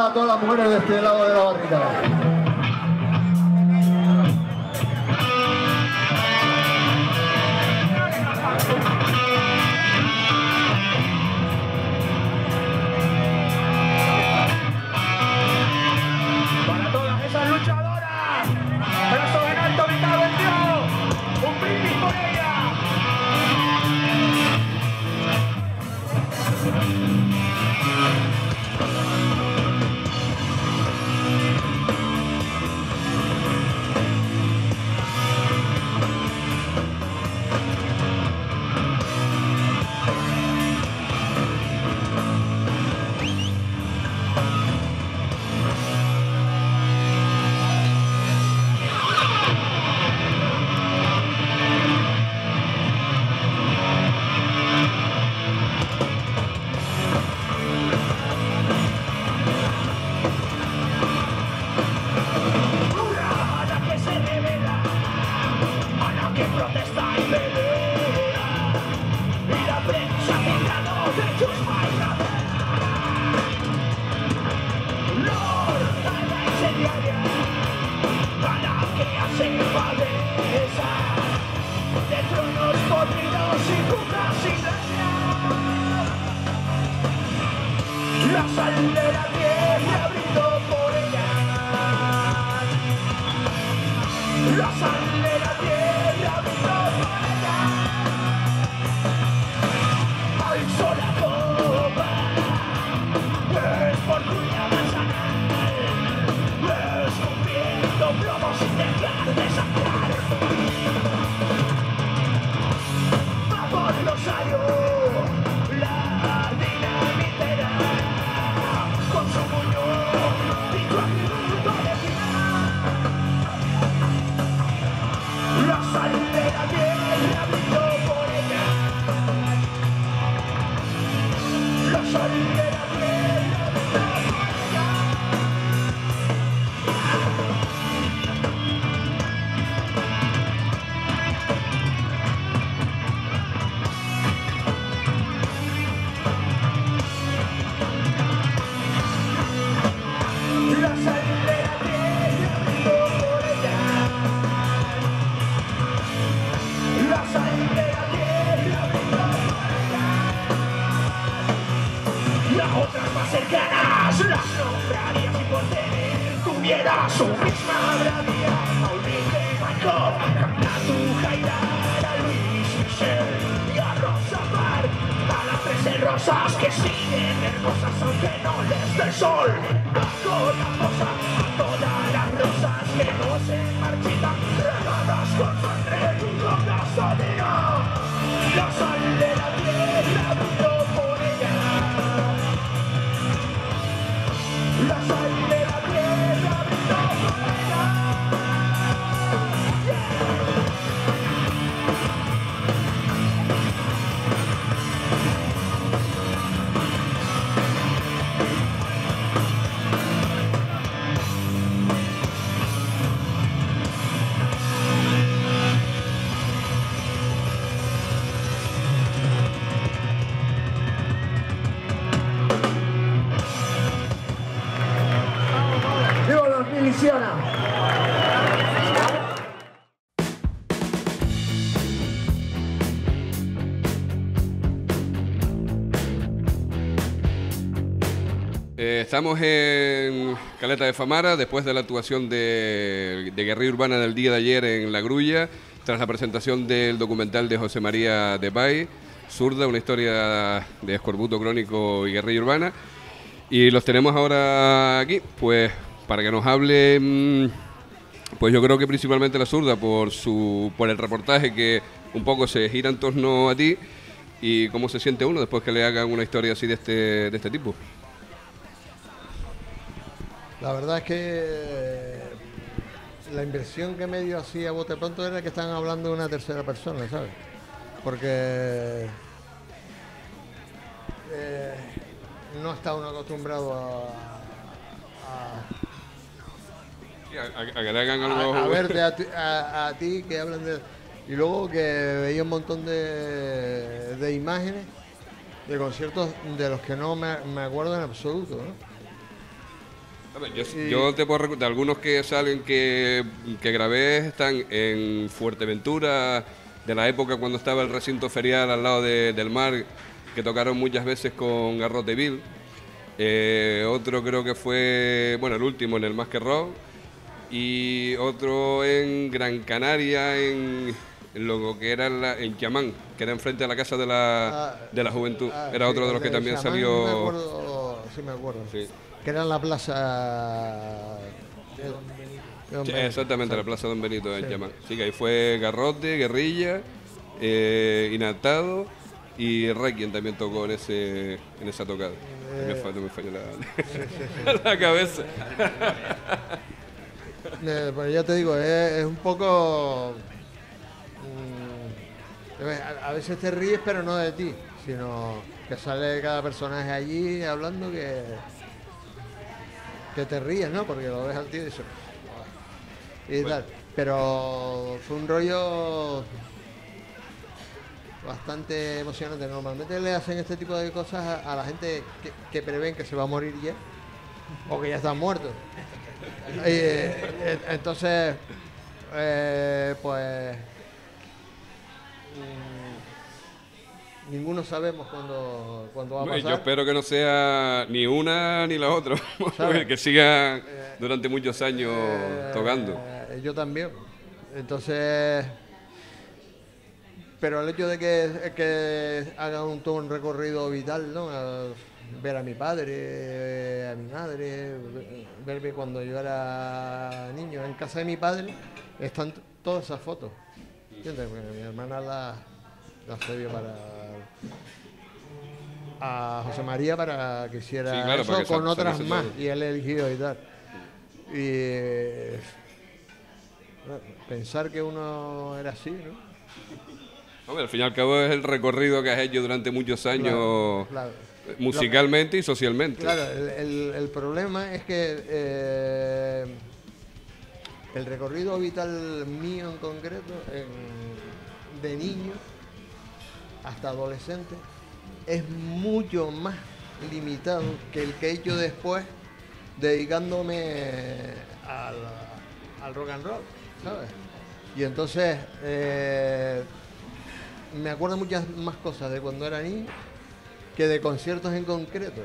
aplauda a todas las mujeres de este lado de la barricada. Estamos en Caleta de Famara, después de la actuación de Guerrilla Urbana del día de ayer en La Grulla, tras la presentación del documental de José María Depay, Zurda, una historia de escorbuto crónico y guerrilla urbana. Y los tenemos ahora aquí, pues para que nos hable, pues yo creo que principalmente la Zurda, por el reportaje que un poco se gira en torno a ti y cómo se siente uno después que le hagan una historia así de este tipo. La verdad es que la impresión que me dio así a bote pronto era que estaban hablando de una tercera persona, ¿sabes? Porque no está uno acostumbrado a que le hagan algo a verte a ti que hablan de... Y luego que veía un montón de imágenes de conciertos de los que no me acuerdo en absoluto, ¿no? Yo te puedo recordar, algunos que salen que grabé están en Fuerteventura, de la época cuando estaba el recinto ferial al lado del mar, que tocaron muchas veces con Garroteville. Otro creo que fue, bueno, el último en el Masquerrao, y otro en Gran Canaria, en lo que era en Chiamán, que era enfrente de la Casa de la Juventud. Era otro de los que también Chiamán salió. Sí, me acuerdo. Sí. Que era en la plaza de Don Benito. Exactamente, la plaza Don Benito en Chiamán. Sí, que ahí fue Garrote, Guerrilla, Inatado y Requiem también tocó en esa tocada. Me falló la cabeza. Pues ya te digo, es un poco... a veces te ríes, pero no de ti, sino que sale cada personaje allí hablando que te ríes, ¿no? Porque lo ves al tío y dices... Y bueno, tal. Pero fue un rollo bastante emocionante. Normalmente le hacen este tipo de cosas a la gente que prevén que se va a morir ya o que ya están muertos. Entonces, pues... ninguno sabemos cuándo va a pasar. Yo espero que no sea ni una ni la otra, que siga durante muchos años tocando. Yo también. Entonces, pero el hecho de que haga todo un recorrido vital, ¿no? Ver a mi padre, a mi madre, verme cuando yo era niño en casa de mi padre, están todas esas fotos. Mi hermana la cedió a José María para que hiciera eso para que con otras más, y él eligió y tal. Y pensar que uno era así, ¿no? Hombre, al fin y al cabo es el recorrido que has hecho durante muchos años, musicalmente y socialmente. Claro, el problema es que... el recorrido vital mío en concreto, de niño hasta adolescente, es mucho más limitado que el que he hecho después dedicándome al rock and roll, ¿sabes? Y entonces me acuerdo muchas más cosas de cuando era niño que de conciertos en concreto,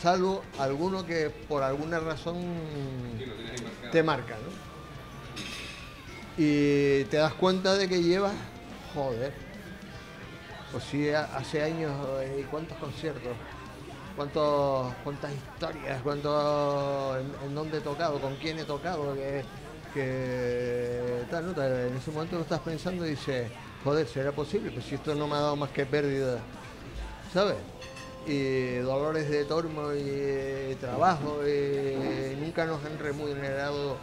salvo alguno que por alguna razón te marca, ¿no? Y te das cuenta de que llevas, joder, pues sí, hace años, cuántos conciertos, cuántas historias, en dónde he tocado, con quién he tocado, tal, ¿no? En ese momento lo estás pensando y dices, joder, ¿será posible? Pues si esto no me ha dado más que pérdida, ¿sabes? Y dolores de tormo y trabajo, y nunca nos han remunerado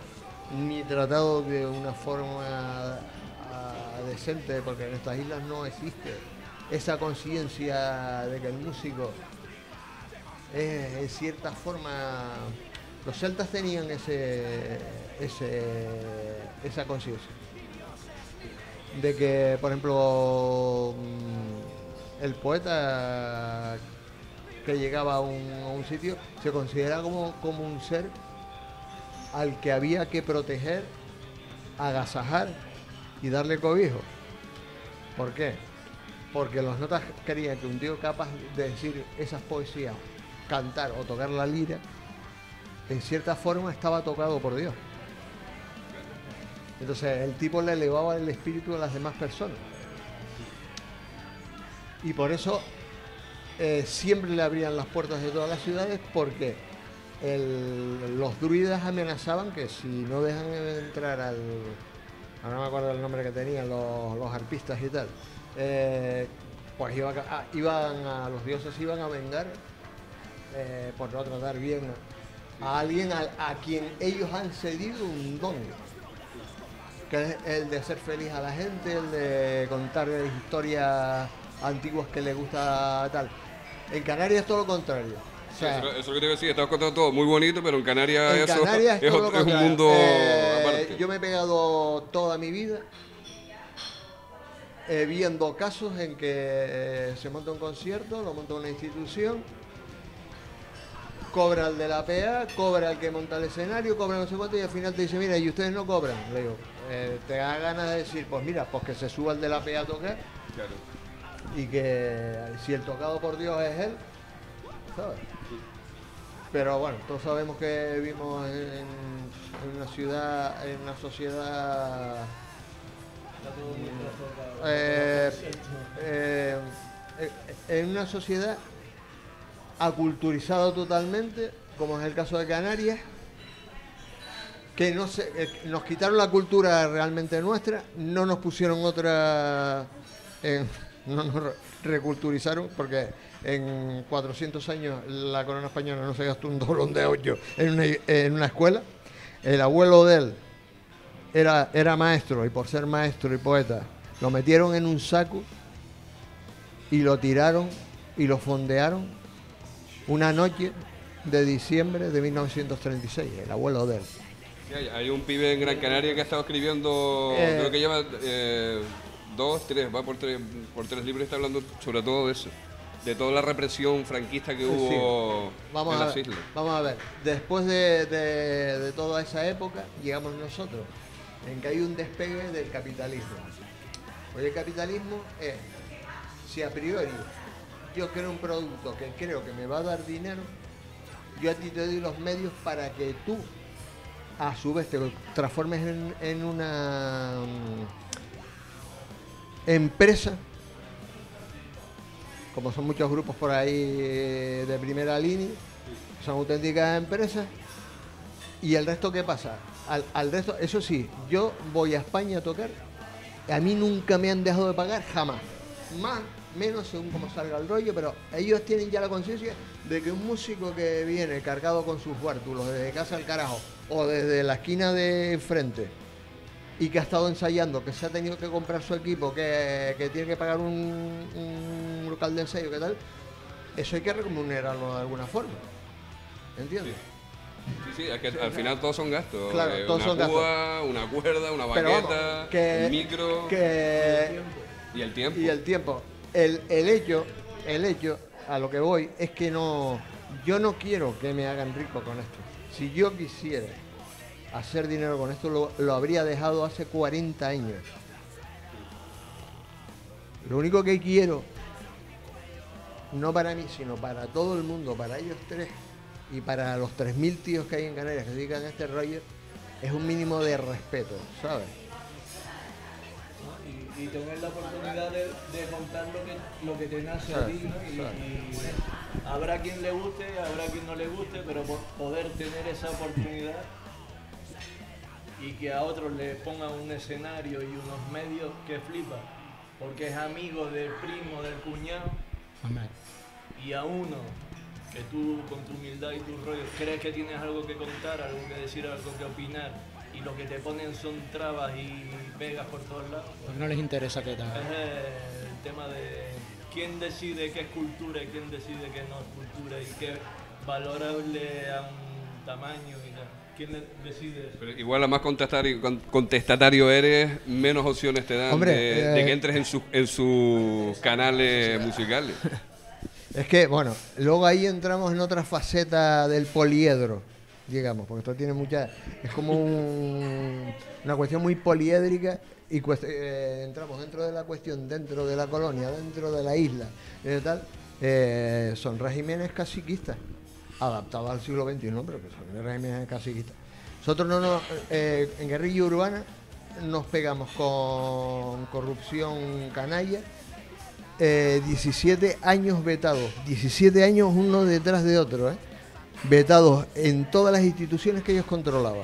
ni tratado de una forma decente, porque en estas islas no existe esa conciencia de que el músico es en cierta forma. Los celtas tenían esa conciencia de que, por ejemplo, el poeta que llegaba a un sitio se consideraba como un ser al que había que proteger, agasajar y darle cobijo. ¿Por qué? Porque los notas querían que un tío capaz de decir esas poesías, cantar o tocar la lira, en cierta forma estaba tocado por Dios. Entonces el tipo le elevaba el espíritu a las demás personas. Y por eso siempre le abrían las puertas de todas las ciudades, porque los druidas amenazaban que si no dejan entrar ahora no me acuerdo el nombre que tenían los arpistas y tal, pues los dioses iban a vengar por no tratar bien a alguien a quien ellos han cedido un don, que es el de hacer feliz a la gente, el de contarles historias antiguas que les gusta tal. En Canarias es todo lo contrario. O sea, eso que te decía, estás contando todo muy bonito, pero en Canarias es un mundo aparte. Yo me he pegado toda mi vida viendo casos en que se monta un concierto, lo monta una institución, cobra el de la PA, cobra el que monta el escenario, cobra no sé cuánto, y al final te dice, mira, y ustedes no cobran. Le digo, te da ganas de decir, pues mira, pues que se suba el de la PA a tocar. Claro. Y que si el tocado por Dios es él, ¿sabes? Pero bueno, todos sabemos que vivimos en una ciudad, en una sociedad en una sociedad aculturizada totalmente, como es el caso de Canarias, que no se, nos quitaron la cultura realmente nuestra, no nos pusieron otra, no nos reculturizaron, porque en 400 años la corona española no se gastó un doblón de ocho en una escuela. El abuelo de él era maestro, y por ser maestro y poeta lo metieron en un saco y lo tiraron y lo fondearon una noche de diciembre de 1936, el abuelo de él. Sí, hay un pibe en Gran Canaria que ha estado escribiendo, creo que lleva por tres libros, está hablando sobre todo de eso, de toda la represión franquista que hubo en las islas. Vamos a ver, después de toda esa época, llegamos nosotros, en que hay un despegue del capitalismo. Porque el capitalismo es, si a priori yo creo un producto que creo que me va a dar dinero, yo a ti te doy los medios para que tú, a su vez, te transformes en una empresa, como son muchos grupos por ahí de primera línea, son auténticas empresas, y el resto, ¿qué pasa? Al resto, eso sí, yo voy a España a tocar, a mí nunca me han dejado de pagar, jamás, más, menos, según como salga el rollo, pero ellos tienen ya la conciencia de que un músico que viene cargado con sus huértulos desde casa al carajo, o desde la esquina de enfrente, y que ha estado ensayando, que se ha tenido que comprar su equipo, que tiene que pagar un local de ensayo, ¿qué tal? Eso hay que remunerarlo de alguna forma, ¿entiendes? Sí, sí, sí, es que al final todos son gastos. Claro, todos son gastos. Una cuerda, una baqueta, vamos, un micro, y el tiempo. El hecho, a lo que voy, es que no, yo no quiero que me hagan rico con esto. Si yo quisiera hacer dinero con esto, lo habría dejado hace 40 años. Lo único que quiero, no para mí, sino para todo el mundo, para ellos tres y para los 3.000 tíos que hay en Canarias que se dedican a este rollo, es un mínimo de respeto, ¿sabes? Y tener la oportunidad de contar lo que te nace a ti, ¿no? Y habrá quien le guste, habrá quien no le guste, pero poder tener esa oportunidad y que a otros le pongan un escenario y unos medios que flipa, porque es amigo del primo, del cuñado. Amén. Y a uno que tú, con tu humildad y tus rollos, crees que tienes algo que contar, algo que decir, algo que opinar, y lo que te ponen son trabas y pegas por todos lados. Porque no les interesa que tal. Es el tema de quién decide qué es cultura y quién decide qué no es cultura y qué valorable a un tamaño y tal. ¿Quién decide? Pero igual a más contestatario eres, menos opciones te dan. Hombre, de que entres en sus canales musicales. Es que, bueno, luego ahí entramos en otra faceta del poliedro, digamos, porque esto tiene mucha... Es como una cuestión muy poliédrica y entramos dentro de la cuestión, dentro de la colonia, dentro de la isla, tal. Son regímenes caciquistas, adaptado al siglo XXI, pero que son regímenes caciquistas. Nosotros no nos, en Guerrilla Urbana nos pegamos con corrupción canalla, 17 años vetados, 17 años uno detrás de otro, vetados en todas las instituciones que ellos controlaban.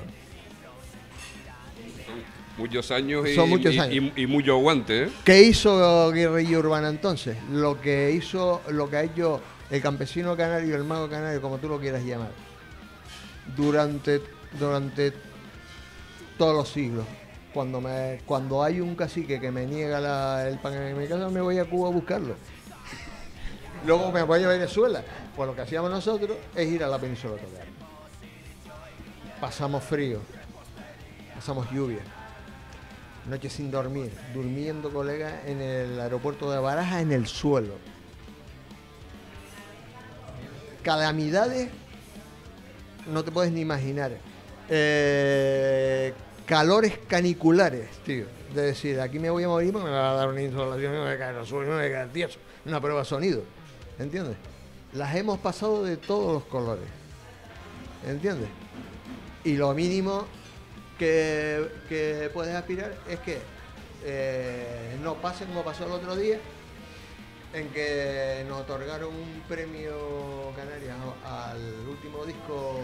Muchos años y mucho aguante. ¿Qué hizo Guerrilla Urbana entonces? Lo que hizo, lo que ha hecho el campesino canario, el mago canario, como tú lo quieras llamar, durante todos los siglos. Cuando hay un cacique que me niega el pan en mi casa, me voy a Cuba a buscarlo. Luego me voy a Venezuela. Pues lo que hacíamos nosotros es ir a la península a tocar. Pasamos frío, pasamos lluvia, noches sin dormir, durmiendo, colega, en el aeropuerto de Barajas, en el suelo. Calamidades no te puedes ni imaginar. Calores caniculares, tío. De decir, aquí me voy a morir porque me va a dar una insolación, me voy a caer al suelo, me voy a caer tieso. Una prueba de sonido, ¿entiendes? Las hemos pasado de todos los colores, ¿entiendes? Y lo mínimo que puedes aspirar es que no pase como pasó el otro día, en que nos otorgaron un premio Canarias al último disco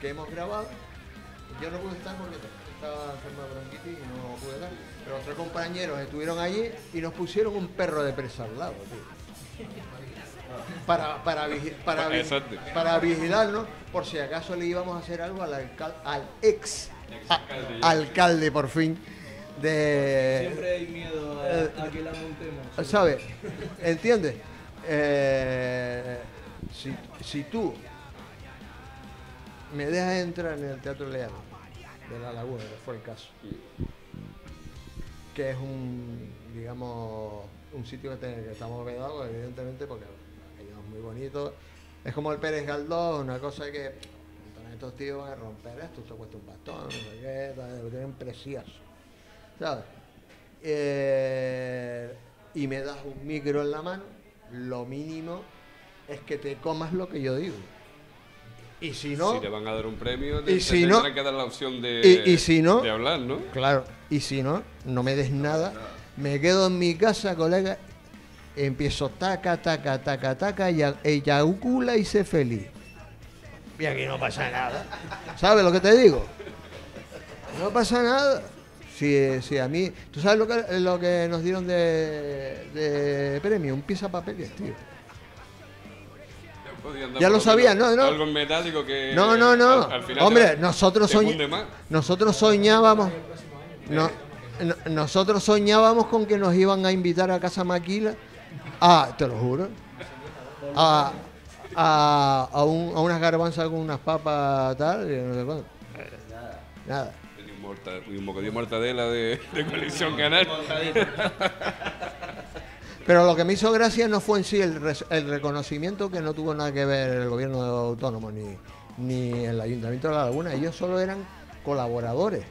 que hemos grabado. Yo no pude estar porque estaba enfermo de bronquitis y no pude estar, pero otros compañeros estuvieron allí y nos pusieron un perro de presa al lado, tío, para vigilarnos por si acaso le íbamos a hacer algo al ex alcalde, por fin. Siempre hay miedo a que la montemos, ¿sabes? ¿Entiendes? Si tú me dejas entrar en el Teatro Leal de La Laguna, que fue el caso, que es un, digamos, un sitio que estamos vedados, evidentemente, porque es muy bonito, es como el Pérez Galdós, una cosa que estos tíos van a romper esto, te cuesta un bastón, no sé qué, lo tienen precioso, ¿sabes? Y me das un micro en la mano, lo mínimo es que te comas lo que yo digo. Y si no... Si te van a dar un premio, tendrán que dar la opción de hablar, ¿no? Claro. Y si no, no me des nada. Me quedo en mi casa, colega, empiezo taca, taca, taca, taca, eyacula y sé feliz. Y aquí no pasa nada. ¿Sabes lo que te digo? No pasa nada. Si a mí... ¿Tú sabes lo que nos dieron de premio? Un pisapapeles, tío. Ya lo sabía, no. Algo metálico que... No. Al final, hombre, nosotros soñábamos... Nosotros soñábamos con que nos iban a invitar a Casa Maquila a... Te lo juro. A unas garbanzas con unas papas, tal, y no sé cuánto. Nada. Un bocadillo mortadela de Coalición Canaria. Pero lo que me hizo gracia no fue en sí el reconocimiento, que no tuvo nada que ver el gobierno autónomo ni el Ayuntamiento de La Laguna. Ellos solo eran colaboradores,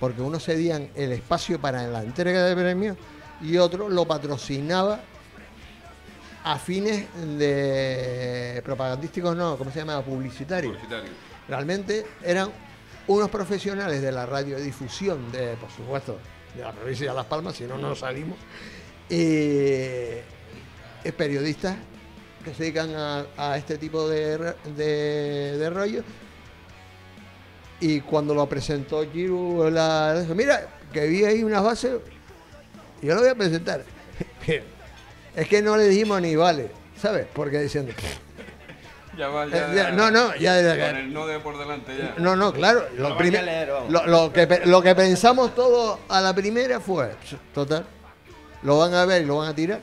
porque unos cedían el espacio para la entrega de premios y otro lo patrocinaba a fines de propagandísticos, no, ¿cómo se llama? Publicitarios. Realmente eran unos profesionales de la radiodifusión, por supuesto, de la provincia de Las Palmas, si no, no salimos. Periodistas que se dedican a este tipo de rollo. Y cuando lo presentó Giru, mira, que vi ahí unas bases, yo lo voy a presentar. Es que no le dijimos ni vale, ¿sabes? Porque diciendo... Con el no de por delante ya. No, claro. Lo que pensamos todos a la primera fue... Total. Lo van a ver y lo van a tirar,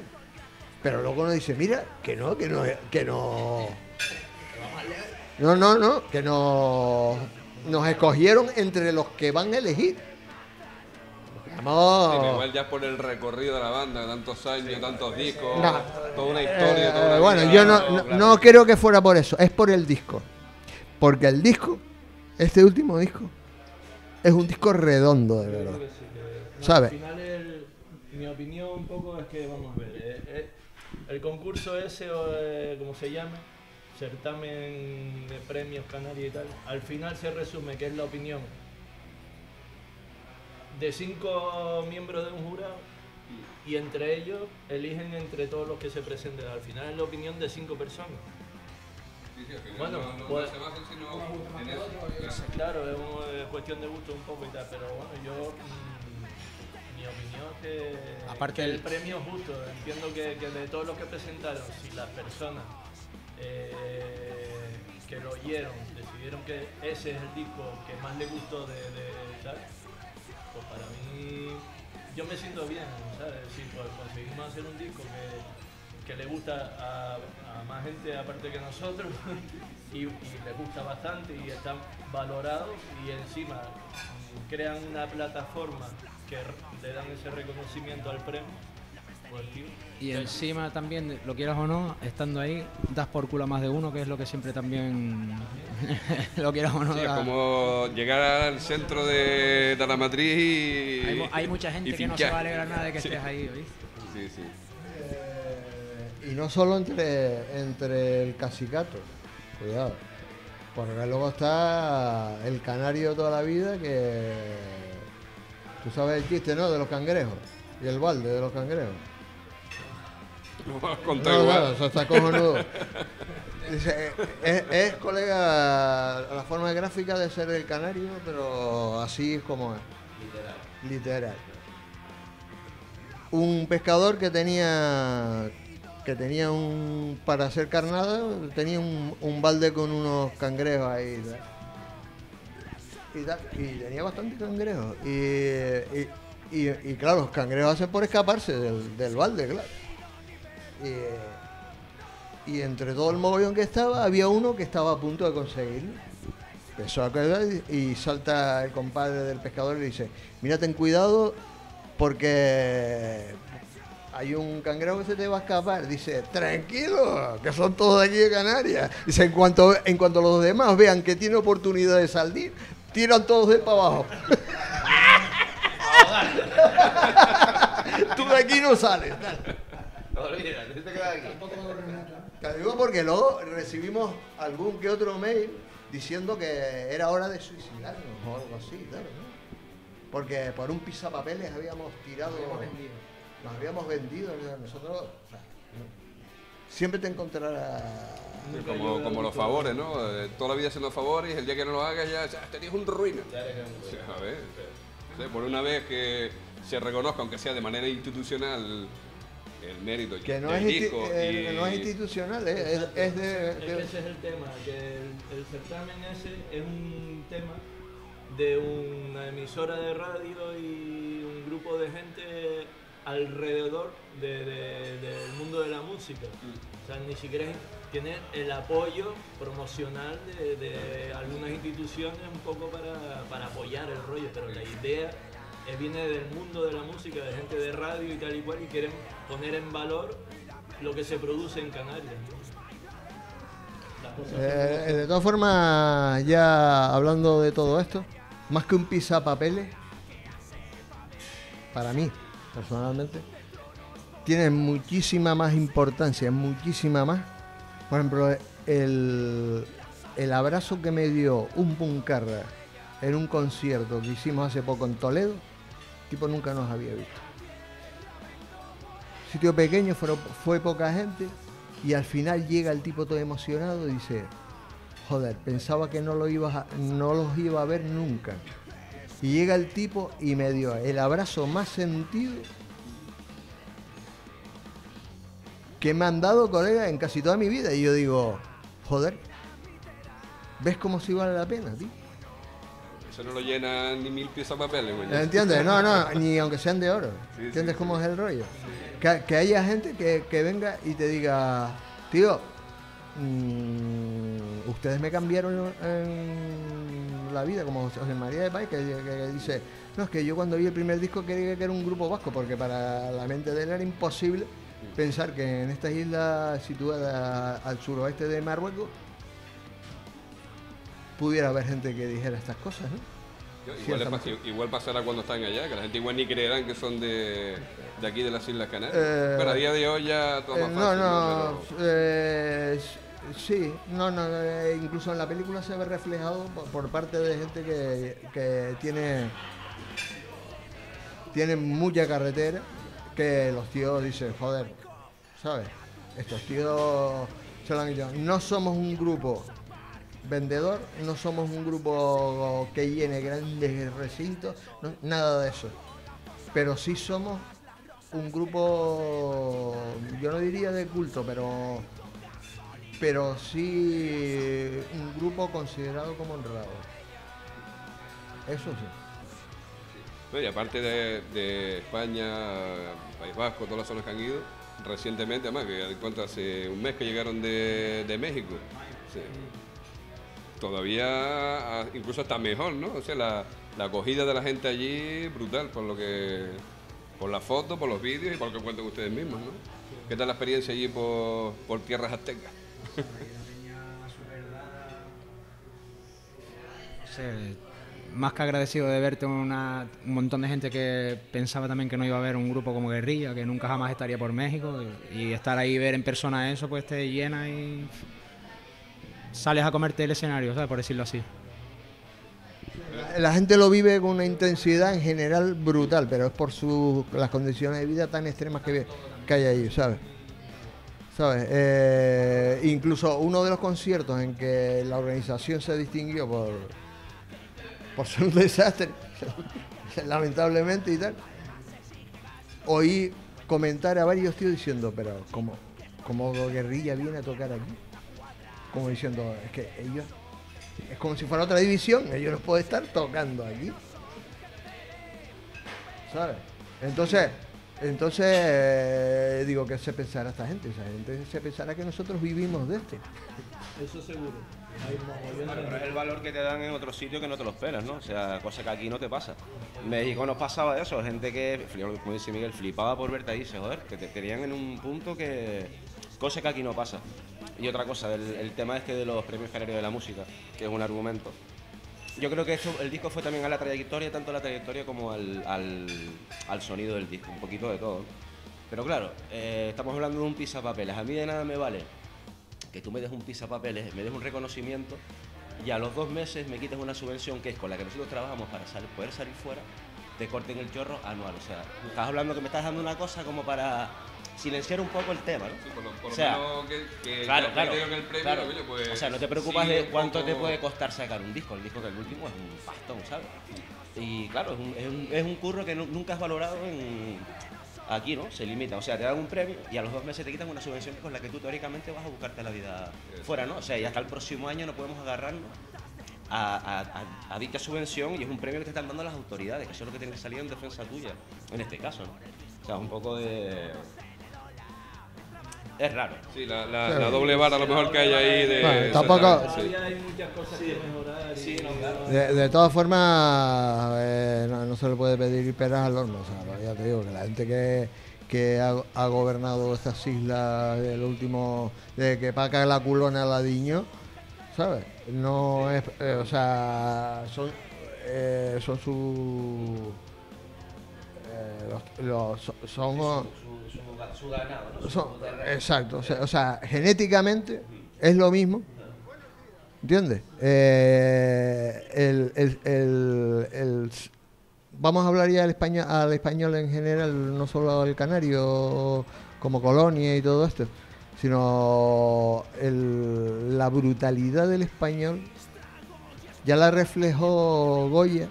pero luego nos dice, mira, que nos escogieron entre los que van a elegir. Vamos. Sí, igual ya por el recorrido de la banda, tantos años, sí, tantos discos, toda una historia, toda una bueno, vida, yo no creo que fuera por eso, es por el disco, porque el disco, este último disco, es un disco redondo de verdad, ¿sabes? Mi opinión un poco es que, vamos a ver, el concurso ese, o como se llame, certamen de premios Canarios y tal, al final se resume, que es la opinión de 5 miembros de un jurado, y entre ellos eligen entre todos los que se presenten. Al final es la opinión de 5 personas. Bueno, pues, claro, es cuestión de gusto un poco y tal, pero bueno, yo... opinión que, aparte que el premio justo, entiendo que de todos los que presentaron, si las personas que lo oyeron decidieron que ese es el disco que más les gustó de tal, pues para mí yo me siento bien, ¿sabes? Es decir, pues conseguimos hacer un disco que le gusta a más gente aparte que nosotros y le gusta bastante y está valorado, y encima crean una plataforma que le dan ese reconocimiento al premio, Y encima también, lo quieras o no, estando ahí, das por culo a más de uno, que es lo que siempre también, lo quieras o no. Sí, es como llegar al centro de la matriz y... Hay mucha gente que no se va a alegrar nada de que estés ahí, ¿oíste? Sí, sí. Y no solo entre el cacicato, cuidado, porque luego está el canario toda la vida que... Tú sabes el chiste, ¿no? De los cangrejos, y el balde de los cangrejos. No, eso está cojonudo. Dice, es colega la forma gráfica de ser el canario, pero así es como es. Literal. Un pescador que tenía un, para hacer carnada, tenía un balde con unos cangrejos ahí. Y tenía bastante cangrejos. Y claro, los cangrejos hacen por escaparse del balde, claro. Y entre todo el mogollón que estaba, había uno que estaba a punto de conseguirlo. Empezó a caer y salta el compadre del pescador y le dice: mira, ten cuidado porque hay un cangrejo que se te va a escapar. Dice: tranquilo, que son todos de aquí de Canarias. Dice: en cuanto los demás vean que tiene oportunidad de salir, tiran todos de para abajo. Tú de aquí no sales. Digo porque luego recibimos algún que otro mail diciendo que era hora de suicidarnos o algo así, claro, ¿no? Porque por un pisapapeles habíamos tirado, nos habíamos vendido, ¿no? Nosotros, o sea, siempre te encontrarás. Sí, como los favores, ¿no? Toda la vida hacen los favores y el día que no lo hagas ya te dijo un ruina. A ver, o sea, por una vez que se reconozca, aunque sea de manera institucional, el mérito que no, no es institucional, es de... Es que ese es el tema, que el certamen ese es un tema de una emisora de radio y un grupo de gente alrededor del mundo de la música. O sea, ni siquiera tienen el apoyo promocional de algunas instituciones un poco para apoyar el rollo, pero la idea... viene del mundo de la música, de gente de radio y tal y cual, y quieren poner en valor lo que se produce en Canarias, ¿no? De todas formas, ya hablando de todo esto, más que un pisapapeles, para mí, personalmente, tiene muchísima más importancia, muchísima más. Por ejemplo, el abrazo que me dio un puncarra en un concierto que hicimos hace poco en Toledo, tipo nunca nos había visto. Sitio pequeño, fue poca gente, y al final llega el tipo todo emocionado y dice: joder, pensaba que no los iba a ver nunca. Y llega el tipo y me dio el abrazo más sentido que me han dado, colega, en casi toda mi vida. Y yo digo: joder, ¿ves cómo sí vale la pena, tío? Eso no lo llena ni 1000 piezas de papel, güey. ¿Entiendes? No, ni aunque sean de oro. Sí, ¿entiendes sí, cómo sí. Es el rollo? Sí. Que haya gente que venga y te diga: tío, ustedes me cambiaron la vida, como José María Depay, que dice: no, es que yo cuando vi el primer disco creía que era un grupo vasco, porque para la mente de él era imposible pensar que en estas islas situadas al suroeste de Marruecos pudiera haber gente que dijera estas cosas, ¿no? Igual pasará cuando están allá, que la gente igual ni creerán que son de aquí, de las Islas Canarias. Pero a día de hoy ya todo más fácil. No, pero... sí, incluso en la película se ve reflejado por parte de gente que tiene mucha carretera, que los tíos dicen: joder, ¿sabes? Estos tíos se lo han dicho. No somos un grupo vendedor, no somos un grupo que llene grandes recintos, no, nada de eso, pero sí somos un grupo, yo no diría de culto, pero sí un grupo considerado como honrado, eso sí. Y aparte de España, País Vasco, todas las zonas que han ido recientemente, además, que cuánto hace un mes que llegaron de México, sí. Todavía incluso está mejor, ¿no? O sea, la acogida de la gente allí, brutal, por lo que Por las fotos, por los vídeos y por lo que cuenten ustedes mismos, ¿no? ¿Qué tal la experiencia allí por tierras aztecas? No sé, más que agradecido de verte un montón de gente que pensaba también que no iba a haber un grupo como Guerrilla, que nunca jamás estaría por México, y estar ahí y ver en persona eso, pues te llena y sales a comerte el escenario, ¿sabes? Por decirlo así. La gente lo vive con una intensidad en general brutal, pero es por las condiciones de vida tan extremas que hay allí, ¿sabes? ¿Sabes? Incluso uno de los conciertos en que la organización se distinguió por ser un desastre, lamentablemente y tal, oí comentar a varios tíos diciendo, pero como Guerrilla viene a tocar aquí, como diciendo, es que ellos... Es como si fuera otra división, ellos no pueden estar tocando aquí, ¿sabes? Entonces digo, ¿qué se pensará esta gente? Esa gente se pensará que nosotros vivimos de este. Eso seguro. Pero es el valor que te dan en otro sitio que no te lo esperas, ¿no? O sea, cosa que aquí no te pasa. En México nos pasaba eso, gente que, como dice Miguel, flipaba por verte ahí, se joder, que te tenían en un punto que... Cosa que aquí no pasa. Y otra cosa, el tema este de los Premios Canarios de la Música, que es un argumento. Yo creo que esto, el disco fue también a la trayectoria, tanto a la trayectoria como al sonido del disco, un poquito de todo. Pero claro, estamos hablando de un pisapapeles. A mí de nada me vale que tú me des un pisapapeles, me des un reconocimiento y a los 2 meses me quitas una subvención que es con la que nosotros trabajamos para poder salir fuera, te corten el chorro anual. O sea, estás hablando que me estás dando una cosa como para... silenciar un poco el tema, ¿no? Sí, por lo o sea, menos que claro, que el premio, claro. Oye, pues, o sea, no te preocupas sí, de cuánto poco... te puede costar sacar un disco. El disco que el último es un pastón, ¿sabes? Y claro, es un curro que nunca has valorado en... Aquí, ¿no? Se limita, o sea, te dan un premio y a los 2 meses te quitan una subvención con la que tú teóricamente vas a buscarte la vida fuera, ¿no? O sea, y hasta el próximo año no podemos agarrarnos a dicha subvención y es un premio que te están dando las autoridades, que eso es lo que tiene que salir en defensa tuya, en este caso, ¿no? O sea, un poco de... Es raro. Sí, la doble vara a lo mejor que hay ahí de... Bueno, tampoco... Sí. Hay muchas cosas que mejorar. Sí, no, claro. De todas formas, no se le puede pedir peras al horno. O sea, ya te digo que la gente que ha gobernado estas islas el último... De que paga la culona a la Diño, ¿sabes? No es... o sea, son sus... Su ganado, ¿no? Exacto, o sea, genéticamente es lo mismo, ¿entiendes? Vamos a hablar ya al español en general, no solo al canario como colonia y todo esto, sino la brutalidad del español ya la reflejó Goya.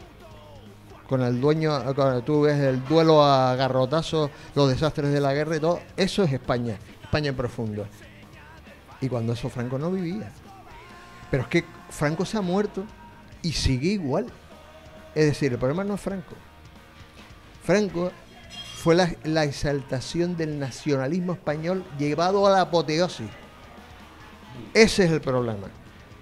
Con el dueño, tú ves el duelo a garrotazos, los desastres de la guerra y todo, eso es España, España en profundo. Y cuando eso Franco no vivía. Pero es que Franco se ha muerto y sigue igual. Es decir, el problema no es Franco. Franco fue la exaltación del nacionalismo español llevado a la apoteosis. Ese es el problema.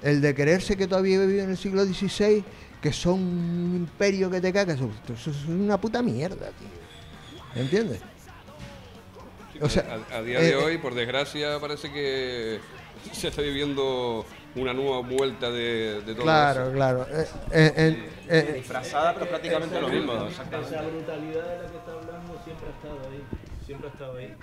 El de creerse que todavía vive en el siglo XVI... que son un imperio que te cagas, eso es una puta mierda, tío. ¿Entiendes? Sí, o sea, a día de hoy, por desgracia, parece que se está viviendo una nueva vuelta de todo claro, eso. Claro, claro. Disfrazada, pero prácticamente lo mismo. Esa brutalidad de la que está hablando siempre ha estado ahí. Siempre ha estado ahí.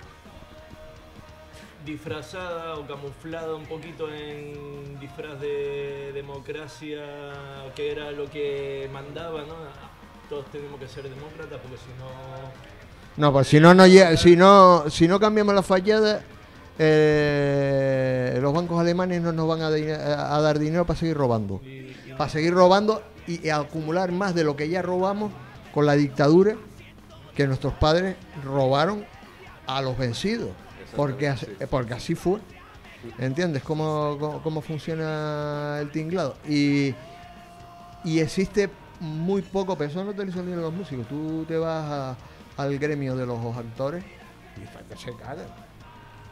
Disfrazada o camuflada un poquito en disfraz de democracia, que era lo que mandaba, ¿no? Todos tenemos que ser demócratas porque si no... No, pues si no cambiamos la fallada, los bancos alemanes no nos van a dar dinero para seguir robando. Para seguir robando y acumular más de lo que ya robamos con la dictadura que nuestros padres robaron a los vencidos. Porque así fue, ¿entiendes? Cómo funciona el tinglado. Y existe muy poco, pero eso no te lo dicen los músicos. Tú te vas al gremio de los actores y se cagan.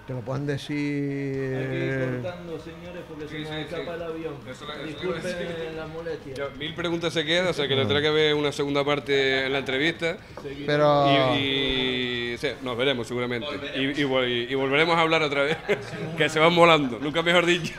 Te lo pueden decir... Hay que ir cortando los señores porque se nos escapa el avión. Disculpen las molestias. Ya, 1000 preguntas se quedan, o sea que tendrá que haber una segunda parte en la entrevista. Pero... Y sí, nos veremos seguramente. Y volveremos a hablar otra vez, que se van volando, nunca mejor dicho.